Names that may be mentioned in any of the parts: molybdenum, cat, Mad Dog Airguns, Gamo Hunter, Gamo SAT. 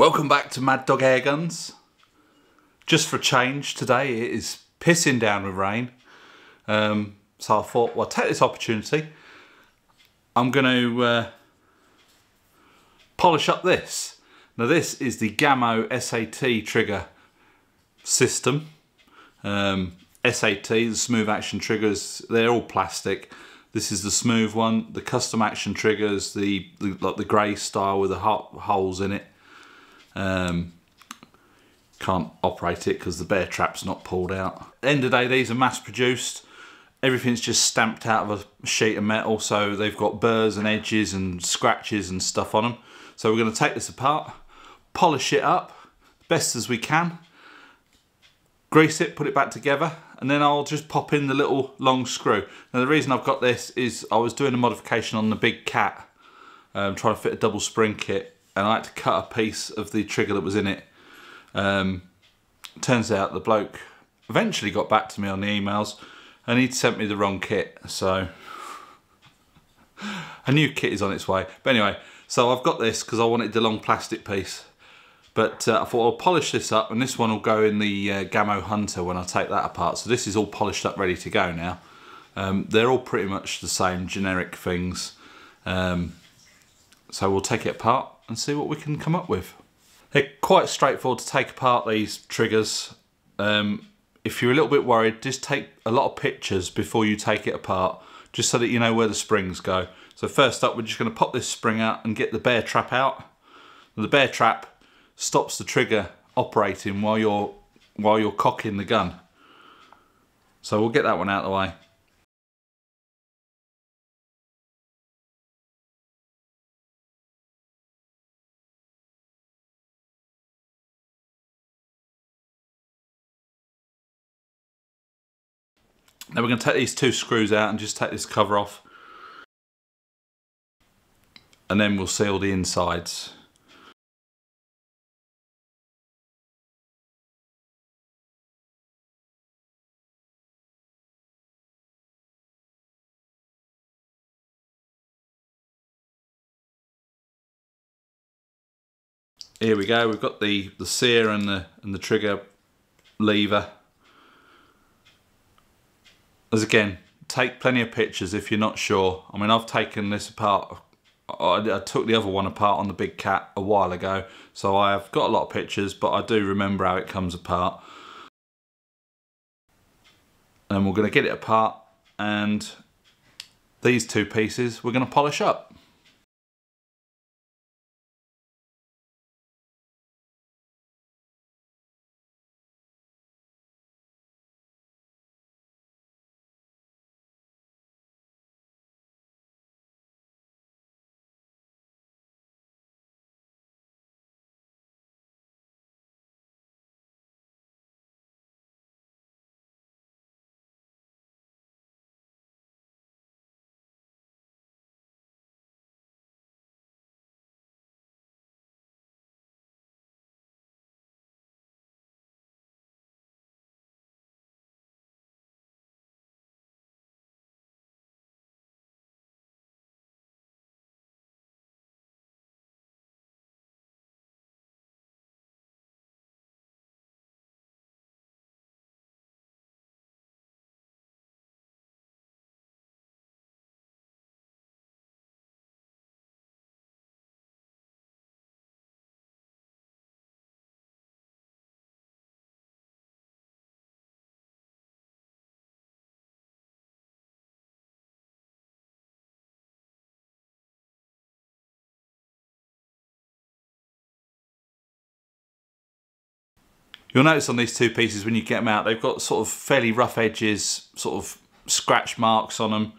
Welcome back to Mad Dog Airguns. Just for a change today, it is pissing down with rain. So I thought, well, I'll take this opportunity. I'm going to polish up this. Now this is the Gamo SAT trigger system. SAT, the smooth action triggers, they're all plastic. This is the smooth one. The custom action triggers, like the grey style with the holes in it. Can't operate it because the bear trap's not pulled out. At the end of the day, these are mass produced. Everything's just stamped out of a sheet of metal, so they've got burrs and edges and scratches and stuff on them. So we're going to take this apart, polish it up best as we can, grease it, put it back together, and then I'll just pop in the little long screw. Now the reason I've got this is I was doing a modification on the big cat, trying to fit a double spring kit, and I had to cut a piece of the trigger that was in it. Turns out the bloke eventually got back to me on the emails and he'd sent me the wrong kit, so a new kit is on its way. But anyway, so I've got this because I wanted the long plastic piece. But I thought I'll polish this up, and this one will go in the Gamo Hunter when I take that apart. So this is all polished up, ready to go now. They're all pretty much the same generic things. So we'll take it apart and see what we can come up with. They're quite straightforward to take apart, these triggers. If you're a little bit worried, just take a lot of pictures before you take it apart, just so that you know where the springs go. So first up, we're just going to pop this spring out and get the bear trap out. The bear trap stops the trigger operating while you're cocking the gun. So we'll get that one out of the way. Now we're going to take these two screws out and just take this cover off, and then we'll seal the insides. Here we go, we've got the sear and the trigger lever. As again, take plenty of pictures if you're not sure. I mean, I've taken this apart. I took the other one apart on the big cat a while ago, so I have got a lot of pictures, but I do remember how it comes apart. And we're going to get it apart, and these two pieces we're going to polish up. You'll notice on these two pieces when you get them out, they've got sort of fairly rough edges, sort of scratch marks on them.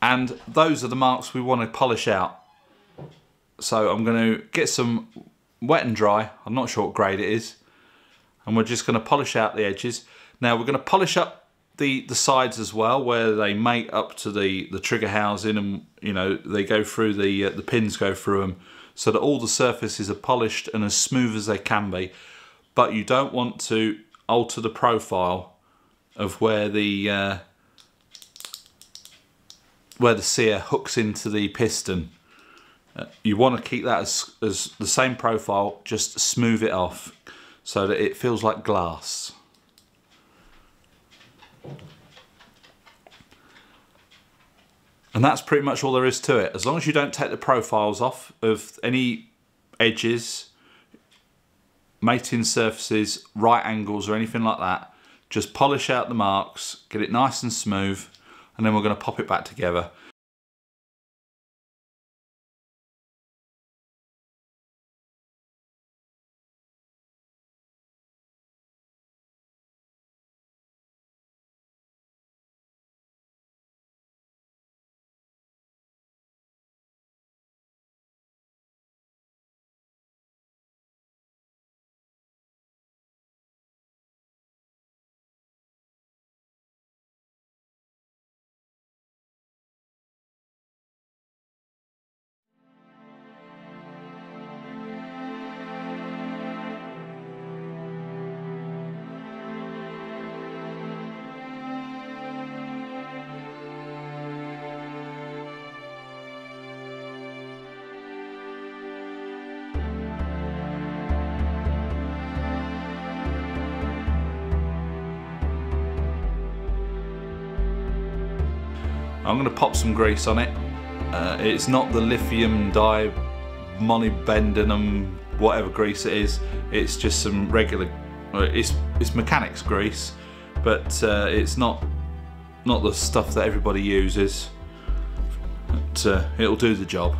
And those are the marks we want to polish out. So I'm going to get some wet and dry, I'm not sure what grade it is, and we're just going to polish out the edges. Now we're going to polish up the sides as well, where they mate up to the trigger housing, and you know, they go through the pins go through them, so that all the surfaces are polished and as smooth as they can be. But you don't want to alter the profile of where the sear hooks into the piston. You want to keep that as the same profile, just smooth it off so that it feels like glass. And that's pretty much all there is to it. As long as you don't take the profiles off of any edges, mating surfaces, right angles or anything like that, just polish out the marks, get it nice and smooth, and then we're going to pop it back together. I'm going to pop some grease on it. It's not the lithium dye, molybdenum, whatever grease it is. It's just some regular, it's mechanics grease, but it's not the stuff that everybody uses. But it'll do the job.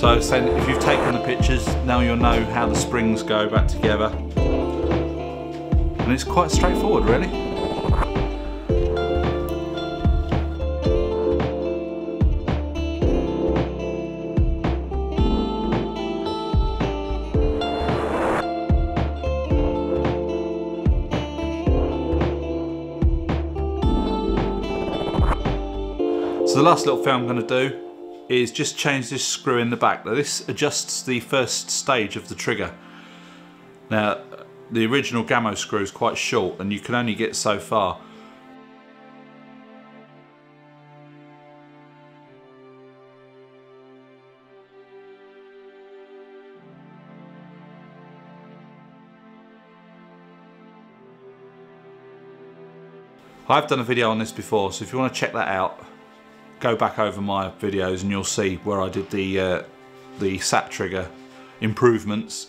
So it's saying if you've taken the pictures, now you'll know how the springs go back together. And it's quite straightforward, really. So the last little thing I'm going to do is just change this screw in the back. Now this adjusts the first stage of the trigger. Now the original Gamo screw is quite short and you can only get so far. I've done a video on this before, so if you want to check that out, go back over my videos and you'll see where I did the SAT trigger improvements.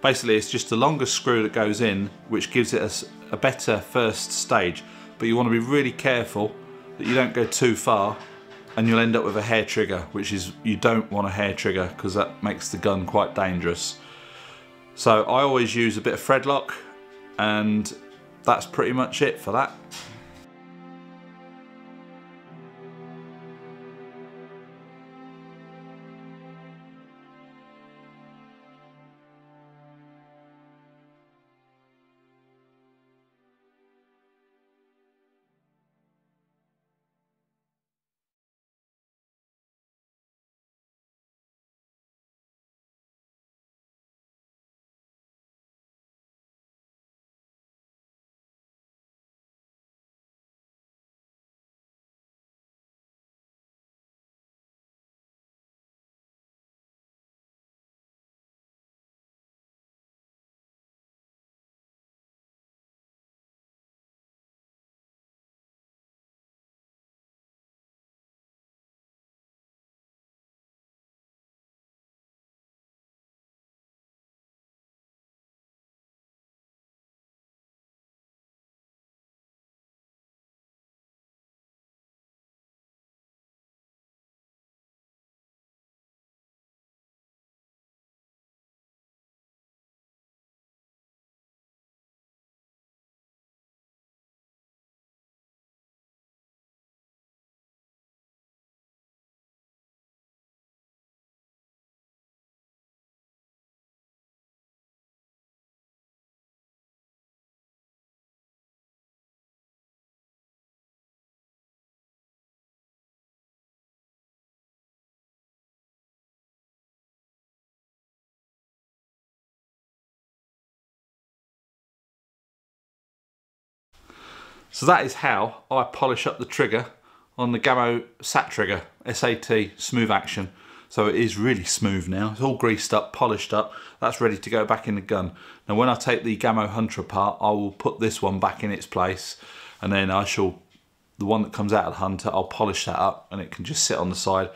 Basically it's just a longer screw that goes in, which gives it a better first stage, but you want to be really careful that you don't go too far and you'll end up with a hair trigger, which is, you don't want a hair trigger because that makes the gun quite dangerous. So I always use a bit of thread lock, and that's pretty much it for that. So that is how I polish up the trigger on the Gamo SAT trigger, SAT, smooth action. So it is really smooth now. It's all greased up, polished up. That's ready to go back in the gun. Now when I take the Gamo Hunter apart, I will put this one back in its place, and then I shall, the one that comes out of the Hunter, I'll polish that up and it can just sit on the side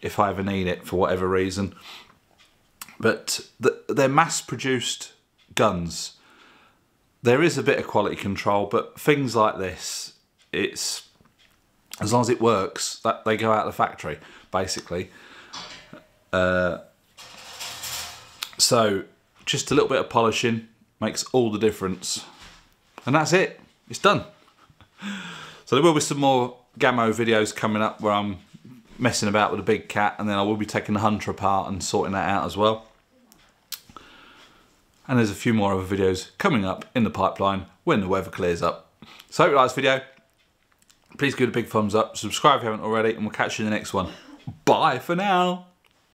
if I ever need it for whatever reason. But they're mass-produced guns. There is a bit of quality control, but things like this, it's, as long as it works, that they go out of the factory, basically. So just a little bit of polishing makes all the difference. And that's it, it's done. So there will be some more Gamo videos coming up where I'm messing about with a big cat, and then I will be taking the Hunter apart and sorting that out as well. And there's a few more other videos coming up in the pipeline when the weather clears up. So I hope you like this video. Please give it a big thumbs up, subscribe if you haven't already, and we'll catch you in the next one. Bye for now.